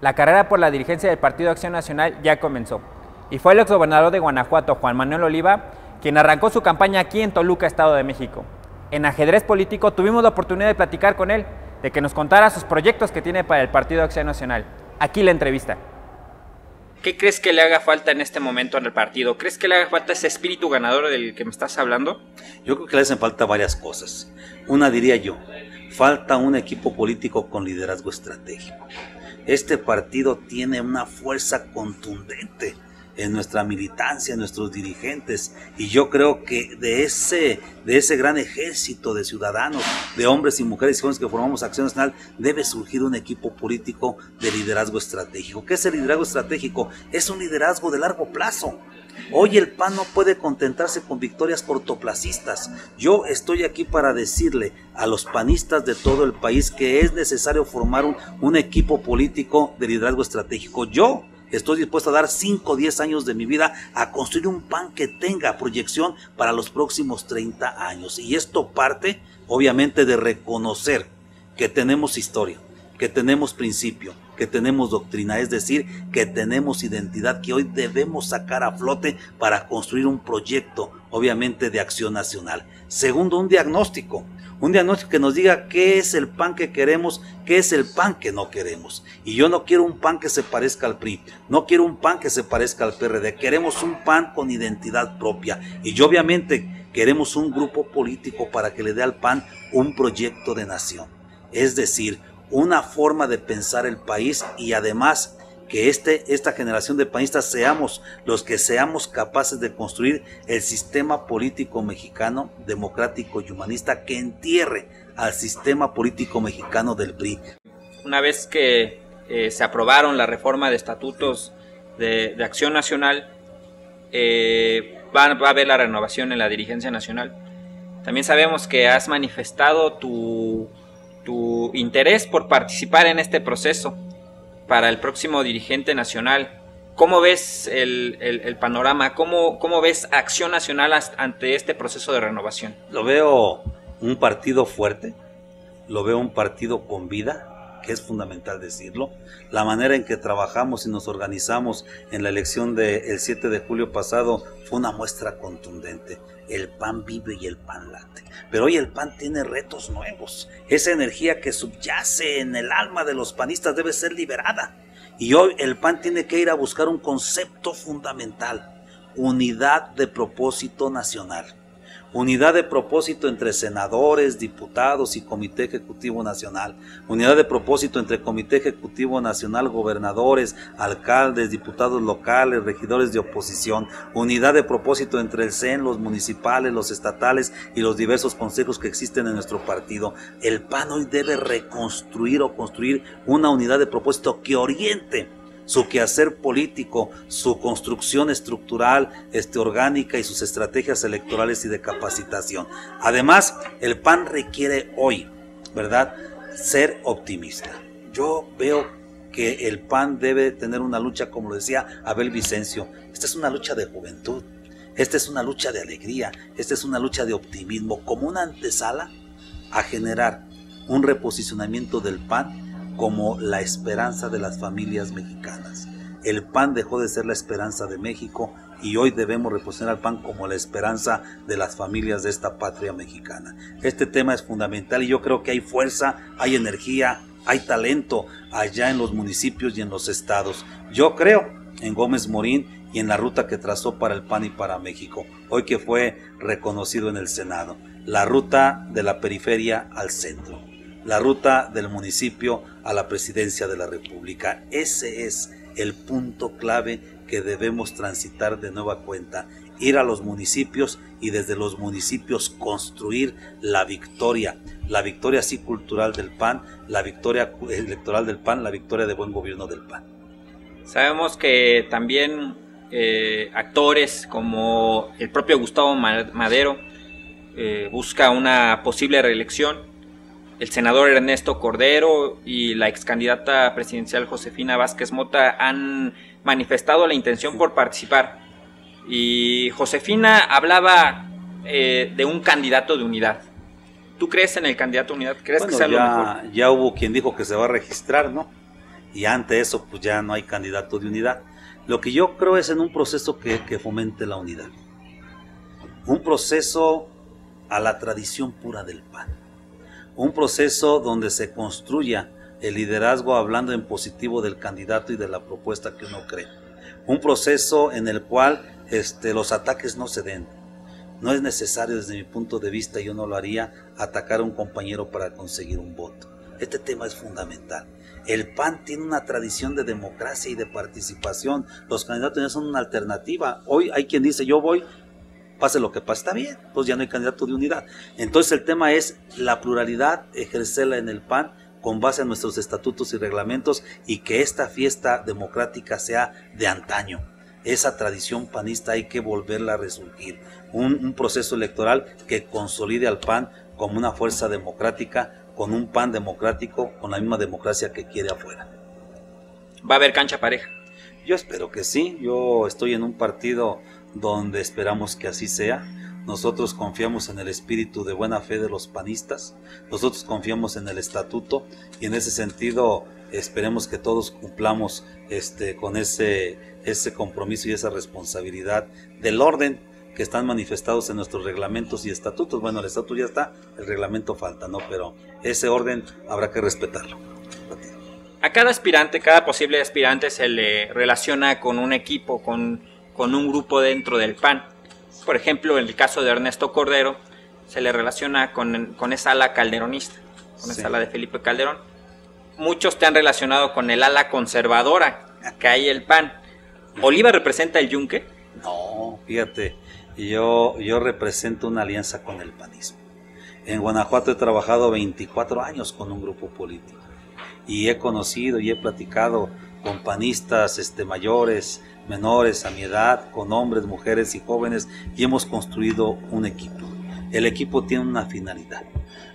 La carrera por la dirigencia del Partido Acción Nacional ya comenzó, y fue el exgobernador de Guanajuato, Juan Manuel Oliva, quien arrancó su campaña aquí en Toluca, Estado de México. En Ajedrez Político tuvimos la oportunidad de platicar con él, de que nos contara sus proyectos que tiene para el Partido Acción Nacional. Aquí la entrevista. ¿Qué crees que le haga falta en este momento al partido? ¿Crees que le haga falta ese espíritu ganador del que me estás hablando? Yo creo que le hacen falta varias cosas. Una diría yo, falta un equipo político con liderazgo estratégico. Este partido tiene una fuerza contundente en nuestra militancia, en nuestros dirigentes, y yo creo que de ese gran ejército de ciudadanos, de hombres y mujeres y jóvenes que formamos Acción Nacional, debe surgir un equipo político de liderazgo estratégico. ¿Qué es el liderazgo estratégico? Es un liderazgo de largo plazo. Hoy el PAN no puede contentarse con victorias cortoplacistas. Yo estoy aquí para decirle a los panistas de todo el país que es necesario formar un equipo político de liderazgo estratégico. Yo estoy dispuesto a dar 5 o 10 años de mi vida a construir un PAN que tenga proyección para los próximos 30 años. Y esto parte, obviamente, de reconocer que tenemos historia, que tenemos principio, que tenemos doctrina, es decir, que tenemos identidad que hoy debemos sacar a flote para construir un proyecto, obviamente, de Acción Nacional. Segundo, un diagnóstico que nos diga qué es el PAN que queremos, qué es el PAN que no queremos. Y yo no quiero un PAN que se parezca al PRI, no quiero un PAN que se parezca al PRD, queremos un PAN con identidad propia. Y yo, obviamente, queremos un grupo político para que le dé al PAN un proyecto de nación, es decir, una forma de pensar el país, y además que esta generación de panistas seamos los que seamos capaces de construir el sistema político mexicano democrático y humanista que entierre al sistema político mexicano del PRI. Una vez que se aprobaron la reforma de estatutos de Acción Nacional, va a haber la renovación en la dirigencia nacional. También sabemos que has manifestado tu interés por participar en este proceso para el próximo dirigente nacional. ¿Cómo ves el panorama? ¿Cómo ves Acción Nacional ante este proceso de renovación? Lo veo un partido fuerte, lo veo un partido con vida, que es fundamental decirlo. La manera en que trabajamos y nos organizamos en la elección del 7 de julio pasado fue una muestra contundente. El PAN vive y el PAN late. Pero hoy el PAN tiene retos nuevos. Esa energía que subyace en el alma de los panistas debe ser liberada. Y hoy el PAN tiene que ir a buscar un concepto fundamental: unidad de propósito nacional. Unidad de propósito entre senadores, diputados y Comité Ejecutivo Nacional. Unidad de propósito entre Comité Ejecutivo Nacional, gobernadores, alcaldes, diputados locales, regidores de oposición. Unidad de propósito entre el CEN, los municipales, los estatales y los diversos consejos que existen en nuestro partido. El PAN hoy debe reconstruir o construir una unidad de propósito que oriente su quehacer político, su construcción estructural, orgánica, y sus estrategias electorales y de capacitación. Además, el PAN requiere hoy, ¿verdad?, ser optimista. Yo veo que el PAN debe tener una lucha, como lo decía Abel Vicencio, esta es una lucha de juventud, esta es una lucha de alegría, esta es una lucha de optimismo, como una antesala a generar un reposicionamiento del PAN como la esperanza de las familias mexicanas. El PAN dejó de ser la esperanza de México y hoy debemos reposicionar al PAN como la esperanza de las familias de esta patria mexicana. Este tema es fundamental y yo creo que hay fuerza, hay energía, hay talento allá en los municipios y en los estados. Yo creo en Gómez Morín y en la ruta que trazó para el PAN y para México, hoy que fue reconocido en el Senado. La ruta de la periferia al centro, la ruta del municipio a la presidencia de la República. Ese es el punto clave que debemos transitar de nueva cuenta, ir a los municipios y desde los municipios construir la victoria sí cultural del PAN, la victoria electoral del PAN, la victoria de buen gobierno del PAN. Sabemos que también actores como el propio Gustavo Madero busca una posible reelección. El senador Ernesto Cordero y la excandidata presidencial Josefina Vázquez Mota han manifestado la intención por participar. Y Josefina hablaba de un candidato de unidad. ¿Tú crees en el candidato de unidad? ¿Crees que sea lo mejor? Ya hubo quien dijo que se va a registrar, ¿no? y ante eso pues ya no hay candidato de unidad. Lo que yo creo es en un proceso que fomente la unidad, un proceso a la tradición pura del PAN, un proceso donde se construya el liderazgo hablando en positivo del candidato y de la propuesta que uno cree, un proceso en el cual los ataques no se den. No es necesario, desde mi punto de vista, yo no lo haría, atacar a un compañero para conseguir un voto. Este tema es fundamental. El PAN tiene una tradición de democracia y de participación. Los candidatos ya son una alternativa. Hoy hay quien dice, yo voy, pase lo que pase, está bien, pues ya no hay candidato de unidad. Entonces el tema es la pluralidad, ejercerla en el PAN con base a nuestros estatutos y reglamentos, y que esta fiesta democrática sea de antaño. Esa tradición panista hay que volverla a resurgir. Un proceso electoral que consolide al PAN como una fuerza democrática, con un PAN democrático, con la misma democracia que quiere afuera. ¿Va a haber cancha pareja? Yo espero que sí. Yo estoy en un partido donde esperamos que así sea. Nosotros confiamos en el espíritu de buena fe de los panistas, nosotros confiamos en el estatuto, y en ese sentido esperemos que todos cumplamos con ese compromiso y esa responsabilidad del orden que están manifestados en nuestros reglamentos y estatutos. Bueno, el estatuto ya está, el reglamento falta, ¿no? Pero ese orden habrá que respetarlo. A cada aspirante, cada posible aspirante se le relaciona con un equipo, con un grupo dentro del PAN. Por ejemplo, en el caso de Ernesto Cordero, se le relaciona con esa ala calderonista, con esa ala de Felipe Calderón. Muchos te han relacionado con el ala conservadora que hay el PAN. ¿Oliva representa el yunque? No, fíjate, yo represento una alianza con el panismo. En Guanajuato he trabajado 24 años con un grupo político, y he conocido y he platicado con panistas mayores, menores, a mi edad, con hombres, mujeres y jóvenes, y hemos construido un equipo. El equipo tiene una finalidad: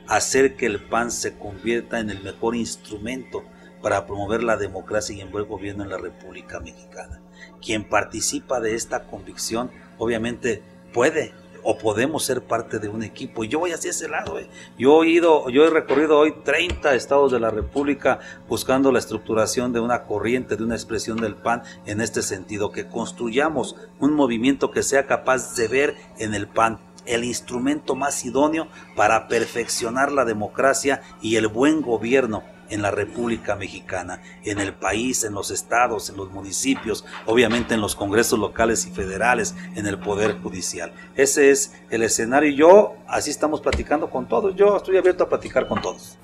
hacer que el PAN se convierta en el mejor instrumento para promover la democracia y el buen gobierno en la República Mexicana. Quien participa de esta convicción, obviamente puede o podemos ser parte de un equipo, y yo voy hacia ese lado. Yo he recorrido hoy 30 estados de la República buscando la estructuración de una corriente, de una expresión del PAN en este sentido, que construyamos un movimiento que sea capaz de ver en el PAN el instrumento más idóneo para perfeccionar la democracia y el buen gobierno en la República Mexicana, en el país, en los estados, en los municipios, obviamente en los congresos locales y federales, en el Poder Judicial. Ese es el escenario. Yo, así estamos platicando con todos. Yo estoy abierto a platicar con todos.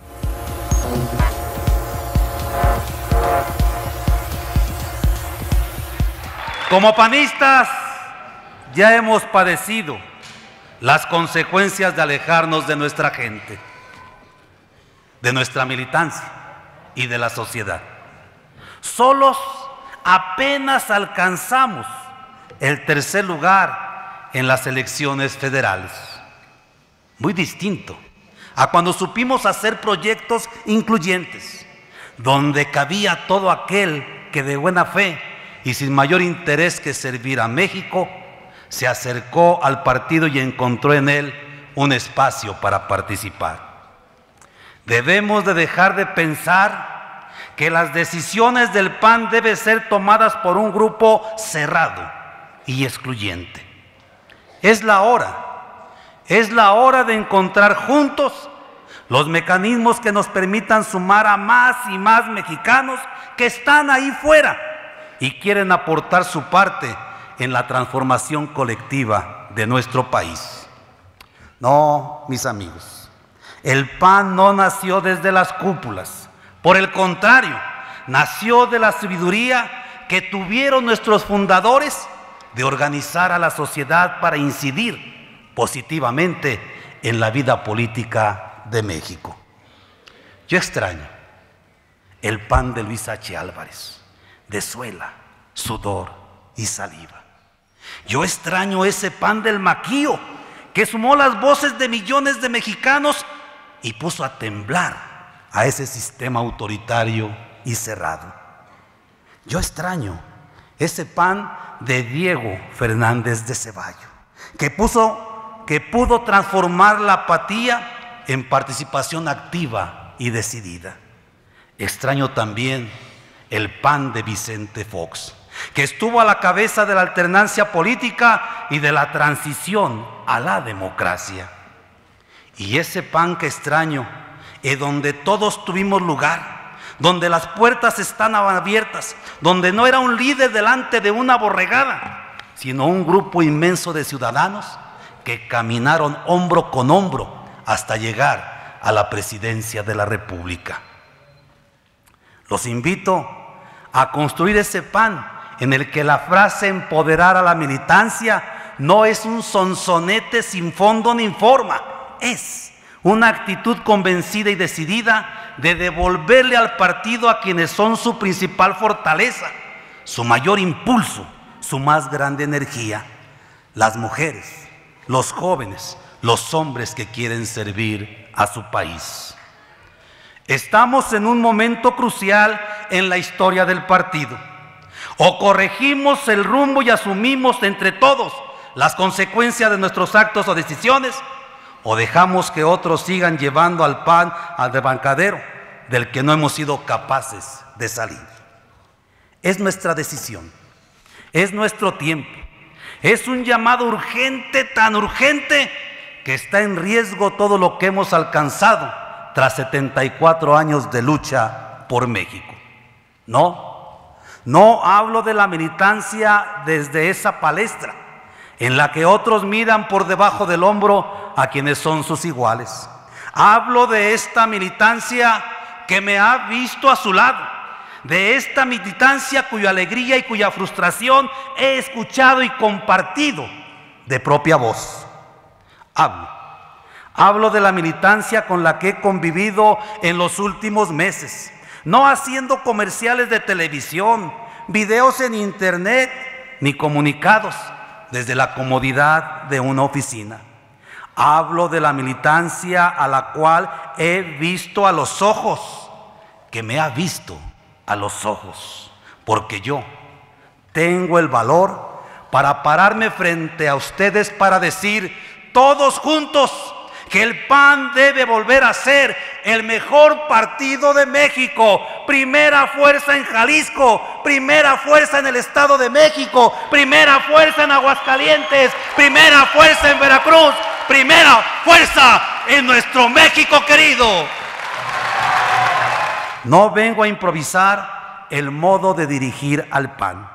Como panistas ya hemos padecido las consecuencias de alejarnos de nuestra gente, de nuestra militancia y de la sociedad. Solos apenas alcanzamos el tercer lugar en las elecciones federales. Muy distinto a cuando supimos hacer proyectos incluyentes, donde cabía todo aquel que de buena fe y sin mayor interés que servir a México, se acercó al partido y encontró en él un espacio para participar. Debemos de dejar de pensar que las decisiones del PAN deben ser tomadas por un grupo cerrado y excluyente. Es la hora de encontrar juntos los mecanismos que nos permitan sumar a más y más mexicanos que están ahí fuera y quieren aportar su parte en la transformación colectiva de nuestro país. No, mis amigos. El PAN no nació desde las cúpulas, por el contrario, nació de la sabiduría que tuvieron nuestros fundadores de organizar a la sociedad para incidir positivamente en la vida política de México. Yo extraño el PAN de Luis H. Álvarez, de suela, sudor y saliva. Yo extraño ese PAN del Maquío, que sumó las voces de millones de mexicanos y puso a temblar a ese sistema autoritario y cerrado. Yo extraño ese PAN de Diego Fernández de Ceballos, que pudo transformar la apatía en participación activa y decidida. Extraño también el PAN de Vicente Fox, que estuvo a la cabeza de la alternancia política y de la transición a la democracia. Y ese PAN que extraño, es donde todos tuvimos lugar, donde las puertas están abiertas, donde no era un líder delante de una borregada, sino un grupo inmenso de ciudadanos que caminaron hombro con hombro hasta llegar a la presidencia de la República. Los invito a construir ese PAN en el que la frase empoderar a la militancia no es un sonsonete sin fondo ni forma, es una actitud convencida y decidida de devolverle al partido a quienes son su principal fortaleza, su mayor impulso, su más grande energía, las mujeres, los jóvenes, los hombres que quieren servir a su país. Estamos en un momento crucial en la historia del partido. O corregimos el rumbo y asumimos entre todos las consecuencias de nuestros actos o decisiones, o dejamos que otros sigan llevando al pan al desbancadero del que no hemos sido capaces de salir. Es nuestra decisión, es nuestro tiempo, es un llamado urgente, tan urgente que está en riesgo todo lo que hemos alcanzado tras 74 años de lucha por México. No hablo de la militancia desde esa palestra en la que otros miran por debajo del hombro a quienes son sus iguales. Hablo de esta militancia que me ha visto a su lado, de esta militancia cuya alegría y cuya frustración he escuchado y compartido de propia voz. Hablo de la militancia con la que he convivido en los últimos meses, no haciendo comerciales de televisión, videos en internet, ni comunicados desde la comodidad de una oficina. Hablo de la militancia a la cual he visto a los ojos, que me ha visto a los ojos, porque yo tengo el valor para pararme frente a ustedes para decir, todos juntos, que el PAN debe volver a ser el mejor partido de México, primera fuerza en Jalisco, primera fuerza en el Estado de México, primera fuerza en Aguascalientes, primera fuerza en Veracruz, primera fuerza en nuestro México querido. No vengo a improvisar el modo de dirigir al PAN.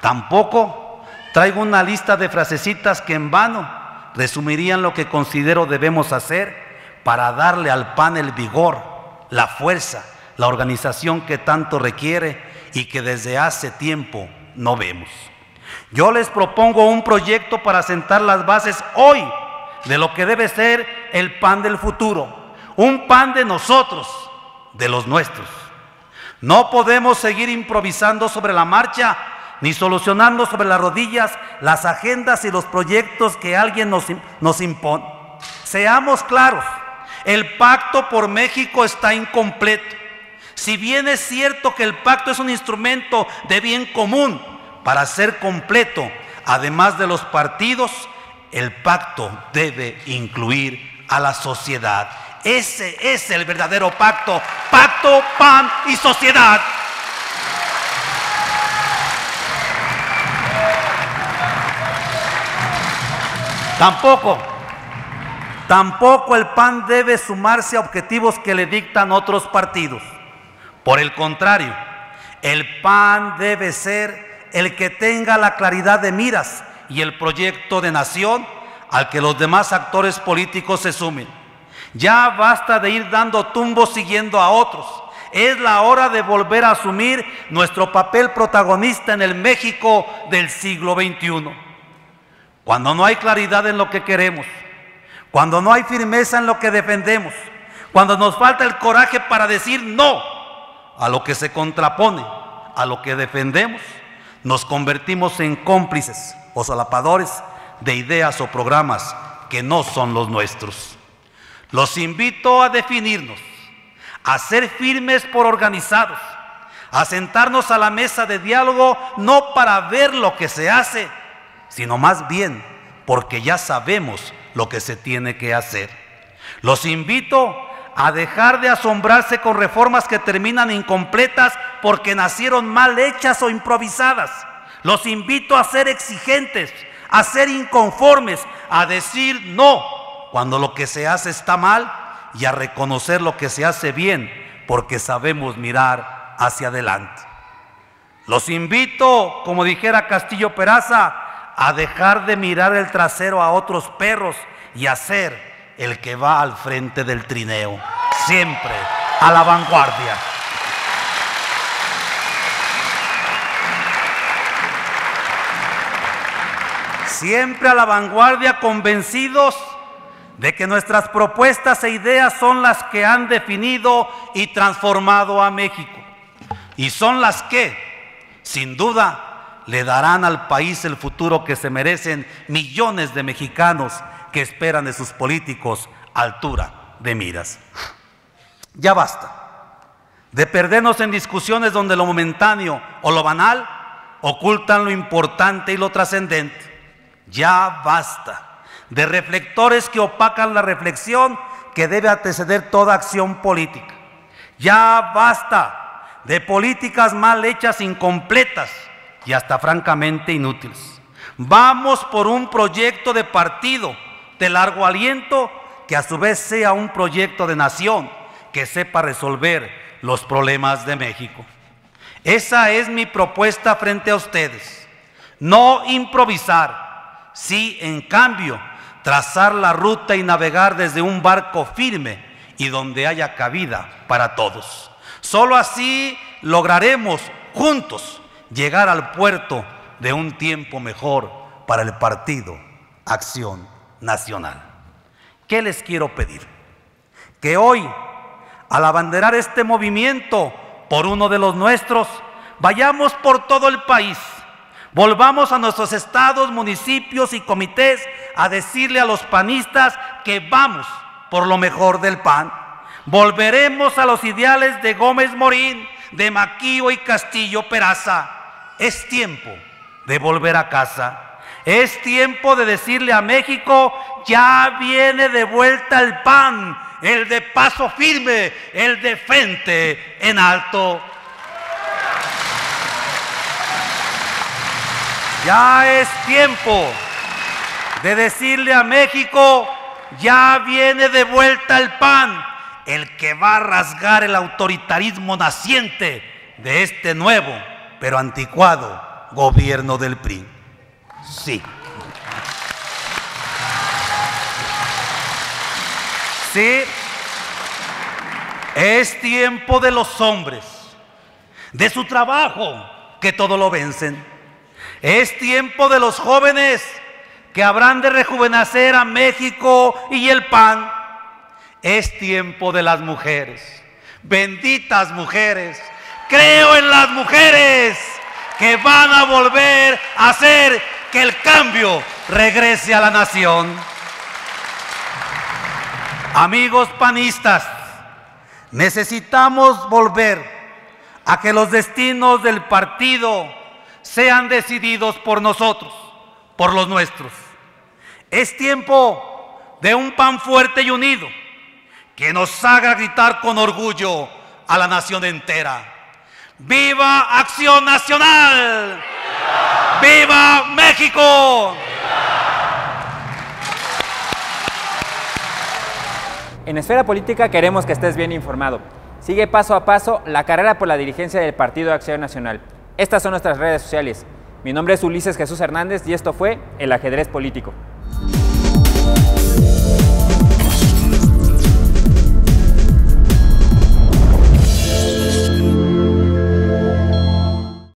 Tampoco traigo una lista de frasecitas que en vano resumirían lo que considero debemos hacer para darle al PAN el vigor, la fuerza, la organización que tanto requiere y que desde hace tiempo no vemos. Yo les propongo un proyecto para sentar las bases hoy de lo que debe ser el PAN del futuro, un PAN de nosotros, de los nuestros. No podemos seguir improvisando sobre la marcha ni solucionando sobre las rodillas las agendas y los proyectos que alguien nos impone. Seamos claros, el Pacto por México está incompleto. Si bien es cierto que el pacto es un instrumento de bien común, para ser completo, además de los partidos, el pacto debe incluir a la sociedad. Ese es el verdadero pacto, pacto, PAN y sociedad. Tampoco el PAN debe sumarse a objetivos que le dictan otros partidos. Por el contrario, el PAN debe ser el que tenga la claridad de miras y el proyecto de nación al que los demás actores políticos se sumen. Ya basta de ir dando tumbos siguiendo a otros. Es la hora de volver a asumir nuestro papel protagonista en el México del siglo XXI. Cuando no hay claridad en lo que queremos, cuando no hay firmeza en lo que defendemos, cuando nos falta el coraje para decir no a lo que se contrapone, a lo que defendemos, nos convertimos en cómplices o solapadores de ideas o programas que no son los nuestros. Los invito a definirnos, a ser firmes por organizados, a sentarnos a la mesa de diálogo no para ver lo que se hace, sino más bien porque ya sabemos lo que se tiene que hacer. Los invito a dejar de asombrarse con reformas que terminan incompletas porque nacieron mal hechas o improvisadas. Los invito a ser exigentes, a ser inconformes, a decir no cuando lo que se hace está mal y a reconocer lo que se hace bien, porque sabemos mirar hacia adelante. Los invito, como dijera Castillo Peraza, a dejar de mirar el trasero a otros perros y a ser el que va al frente del trineo, siempre a la vanguardia. Siempre a la vanguardia, convencidos de que nuestras propuestas e ideas son las que han definido y transformado a México. Y son las que, sin duda, le darán al país el futuro que se merecen millones de mexicanos que esperan de sus políticos altura de miras. Ya basta de perdernos en discusiones donde lo momentáneo o lo banal ocultan lo importante y lo trascendente. Ya basta de reflectores que opacan la reflexión que debe anteceder toda acción política. Ya basta de políticas mal hechas, incompletas y hasta francamente inútiles. Vamos por un proyecto de partido de largo aliento que a su vez sea un proyecto de nación que sepa resolver los problemas de México. Esa es mi propuesta frente a ustedes. No improvisar. Sí, en cambio, trazar la ruta y navegar desde un barco firme y donde haya cabida para todos. Solo así lograremos juntos llegar al puerto de un tiempo mejor para el Partido Acción Nacional. ¿Qué les quiero pedir? Que hoy, al abanderar este movimiento por uno de los nuestros, vayamos por todo el país. Volvamos a nuestros estados, municipios y comités a decirle a los panistas que vamos por lo mejor del PAN. Volveremos a los ideales de Gómez Morín, de Maquío y Castillo Peraza. Es tiempo de volver a casa. Es tiempo de decirle a México, ya viene de vuelta el PAN, el de paso firme, el de frente en alto. Ya es tiempo de decirle a México, ya viene de vuelta el PAN, el que va a rasgar el autoritarismo naciente de este nuevo, pero anticuado, gobierno del PRI. Sí. Sí, es tiempo de los hombres, de su trabajo, que todo lo vencen. Es tiempo de los jóvenes que habrán de rejuvenecer a México y el PAN. Es tiempo de las mujeres, benditas mujeres. Creo en las mujeres que van a volver a hacer que el cambio regrese a la nación. Amigos panistas, necesitamos volver a que los destinos del partido sean decididos por nosotros, por los nuestros. Es tiempo de un PAN fuerte y unido, que nos haga gritar con orgullo a la nación entera. ¡Viva Acción Nacional! ¡Viva, viva México! ¡Viva! En Esfera Política queremos que estés bien informado. Sigue paso a paso la carrera por la dirigencia del Partido Acción Nacional. Estas son nuestras redes sociales. Mi nombre es Ulises Jesús Hernández y esto fue El Ajedrez Político.